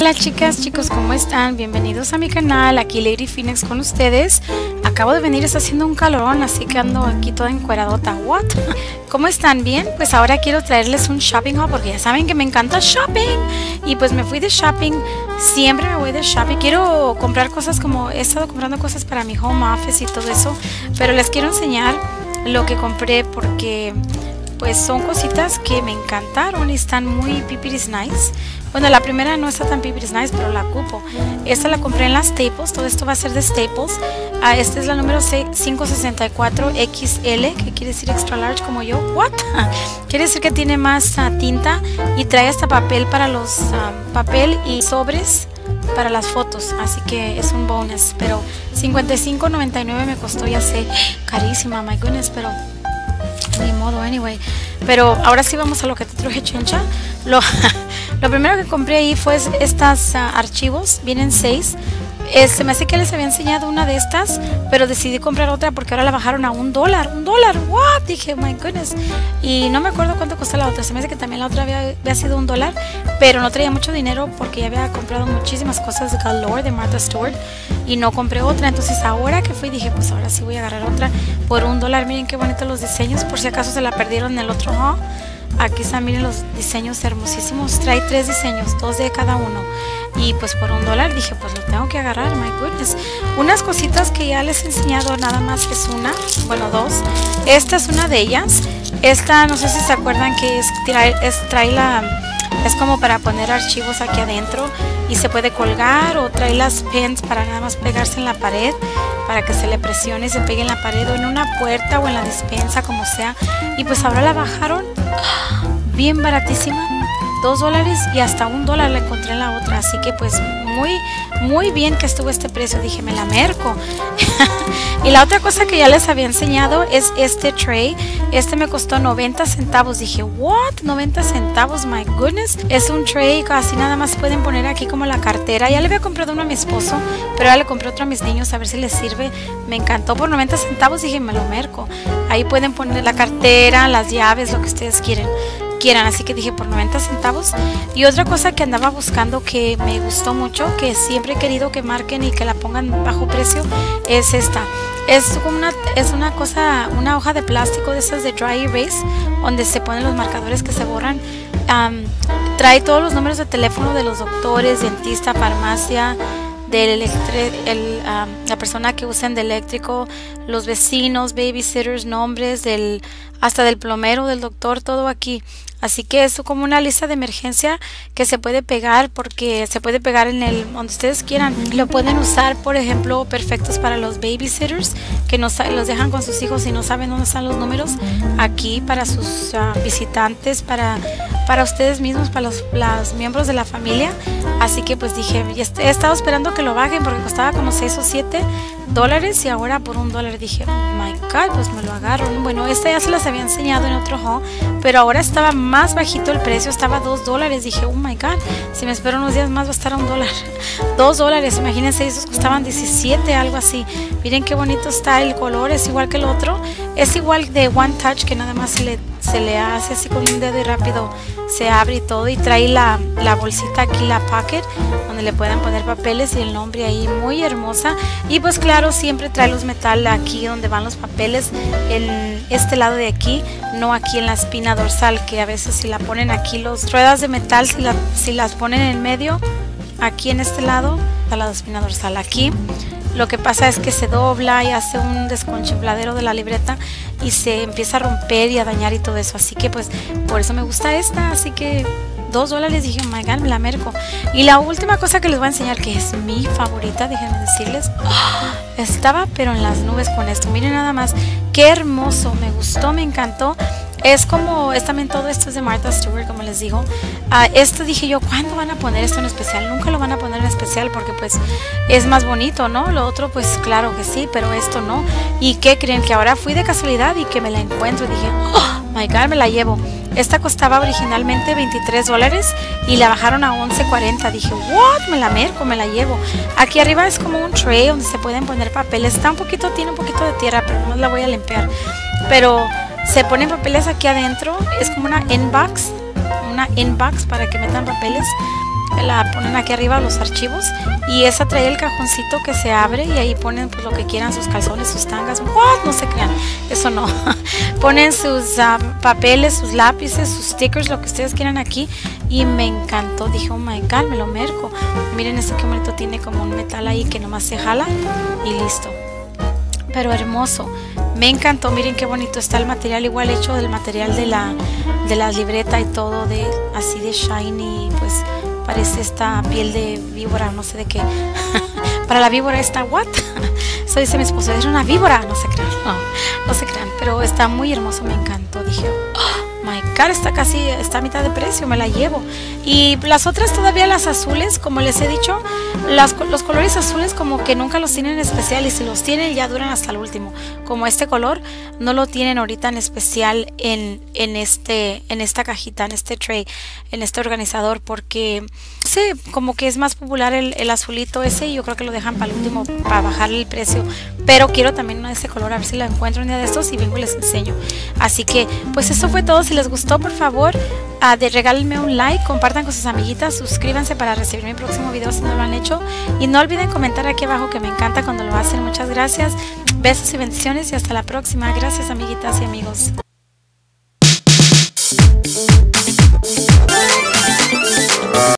Hola chicas, chicos, ¿cómo están? Bienvenidos a mi canal, aquí Lady Phoenix con ustedes. Acabo de venir, está haciendo un calorón, así que ando aquí toda encueradota. ¿What? ¿Cómo están? ¿Bien? Pues ahora quiero traerles un shopping haul porque ya saben que me encanta shopping. Y pues me fui de shopping, siempre me voy de shopping. Quiero comprar cosas como, he estado comprando cosas para mi home office y todo eso. Pero les quiero enseñar lo que compré porque pues son cositas que me encantaron y están muy pipiris nice. Bueno, la primera no está tan pipiris nice, pero la ocupo. Esta la compré en las Staples, todo esto va a ser de Staples. Esta es la número 564XL, que quiere decir extra large como yo. ¿What? Quiere decir que tiene más tinta y trae hasta papel para los papel y sobres para las fotos, así que es un bonus. Pero $55.99 me costó, ya sé, carísima, my goodness, pero ni modo, anyway. Pero ahora sí vamos a lo que te traje, chencha. Lo primero que compré ahí fue estas archivos, vienen 6. Se me hace que les había enseñado una de estas, pero decidí comprar otra porque ahora la bajaron a $1. $1, what? Dije, my goodness. Y no me acuerdo cuánto costó la otra. Se me hace que también la otra había sido $1, pero no traía mucho dinero porque ya había comprado muchísimas cosas de galore de Martha Stewart y no compré otra. Entonces ahora que fui dije, pues ahora sí voy a agarrar otra por $1. Miren qué bonitos los diseños, por si acaso se la perdieron en el otro haul. Aquí están, miren los diseños hermosísimos. Trae 3 diseños, 2 de cada uno. Y pues por $1 dije, pues lo tengo que agarrar, my goodness. Unas cositas que ya les he enseñado, nada más es una, bueno, 2. Esta es una de ellas. Esta, no sé si se acuerdan que es como para poner archivos aquí adentro y se puede colgar, o trae las pins para nada más pegarse en la pared para que se le presione y se pegue en la pared o en una puerta o en la despensa, como sea. Y pues ahora la bajaron bien baratísima, $2 y hasta $1 la encontré en la otra, así que pues muy bien que estuvo este precio, dije, me la merco. Y la otra cosa que ya les había enseñado es este tray. Este me costó 90 centavos, dije, what, 90 centavos, my goodness. Es un tray, casi nada más pueden poner aquí como la cartera. Ya le había comprado uno a mi esposo, pero ya le compré otro a mis niños, a ver si les sirve. Me encantó, por 90 centavos, dije, me lo merco. Ahí pueden poner la cartera, las llaves, lo que ustedes quieran, así que dije por 90 centavos. Y otra cosa que andaba buscando que me gustó mucho, que siempre he querido que marquen y que la pongan bajo precio, es esta. Es una cosa, una hoja de plástico de esas de dry erase, donde se ponen los marcadores que se borran. Trae todos los números de teléfono de los doctores, dentista, farmacia, la persona que usa el eléctrico, los vecinos, babysitters, nombres, hasta del plomero, del doctor, todo aquí. Así que es como una lista de emergencia que se puede pegar, porque se puede pegar en donde ustedes quieran. Lo pueden usar, por ejemplo, perfectos para los babysitters que los dejan con sus hijos y no saben dónde están los números. Aquí para sus visitantes, para ustedes mismos, para los miembros de la familia. Así que pues dije, he estado esperando que lo bajen porque costaba como $6 o $7 y ahora por $1 dije, oh my god, pues me lo agarro. Bueno, esta ya se las había enseñado en otro haul, pero ahora estaba más bajito el precio, estaba $2. Dije, oh my god, si me espero unos días más va a estar a $1. $2, imagínense, esos costaban 17, algo así. Miren qué bonito está, el color es igual que el otro, es igual de One Touch, que nada más se le hace así con un dedo y rápido se abre y todo, y trae la bolsita aquí, la pocket, donde le pueden poner papeles y el nombre ahí, muy hermosa. Y pues claro, siempre trae los metal aquí donde van los papeles, en este lado de aquí, no aquí en la espina dorsal, que a veces si la ponen aquí, los ruedas de metal, si las ponen en medio, aquí en este lado, a la espina dorsal aquí. Lo que pasa es que se dobla y hace un desconchifladero de la libreta y se empieza a romper y a dañar y todo eso. Así que pues por eso me gusta esta. Así que $2 dije, oh my god, me la merco. Y la última cosa que les voy a enseñar, que es mi favorita, déjenme decirles, oh, estaba pero en las nubes con esto. Miren nada más, qué hermoso, me gustó, me encantó. Es como, es también, todo esto es de Martha Stewart, como les digo. Esto dije yo, ¿cuándo van a poner esto en especial? Nunca lo van a poner en especial porque pues es más bonito, ¿no? Lo otro pues claro que sí, pero esto no. ¿Y qué creen? Que ahora fui de casualidad y que me la encuentro y dije, oh my god, me la llevo. Esta costaba originalmente $23 y la bajaron a $11.40. Dije, what, me la merco, me la llevo. Aquí arriba es como un tray donde se pueden poner papeles. Está un poquito, tiene un poquito de tierra, pero no la voy a limpiar. Pero se ponen papeles aquí adentro, es como una inbox para que metan papeles. la ponen aquí arriba los archivos, y esa trae el cajoncito que se abre y ahí ponen pues lo que quieran, sus calzones, sus tangas. ¿What? No se crean, eso no. Ponen sus papeles, sus lápices, sus stickers, lo que ustedes quieran aquí, y me encantó. Dije, oh my god, me lo merco. Miren esto que bonito, tiene como un metal ahí que nomás se jala y listo. Pero hermoso, me encantó. Miren qué bonito está el material, igual hecho del material de la libreta y todo, de así de shiny, pues parece esta piel de víbora, no sé de qué. Para la víbora está, what? Eso dice mi esposo, es una víbora, no se crean, no se crean, pero está muy hermoso, me encantó. Dije, oh my god, está casi, está a mitad de precio, me la llevo. Y las otras todavía, las azules, como les he dicho, los colores azules como que nunca los tienen en especial, y si los tienen ya duran hasta el último. Como este color no lo tienen ahorita en especial en esta cajita, en este tray, en este organizador, porque sí, como que es más popular el azulito ese, y yo creo que lo dejan para el último para bajar el precio. Pero quiero también uno de ese color, a ver si lo encuentro un día de estos y vengo y les enseño. Así que pues eso fue todo. Si les gustó, por favor, regálenme un like, compartan con sus amiguitas, suscríbanse para recibir mi próximo video si no lo han hecho, y no olviden comentar aquí abajo, que me encanta cuando lo hacen. Muchas gracias, besos y bendiciones, y hasta la próxima. Gracias, amiguitas y amigos.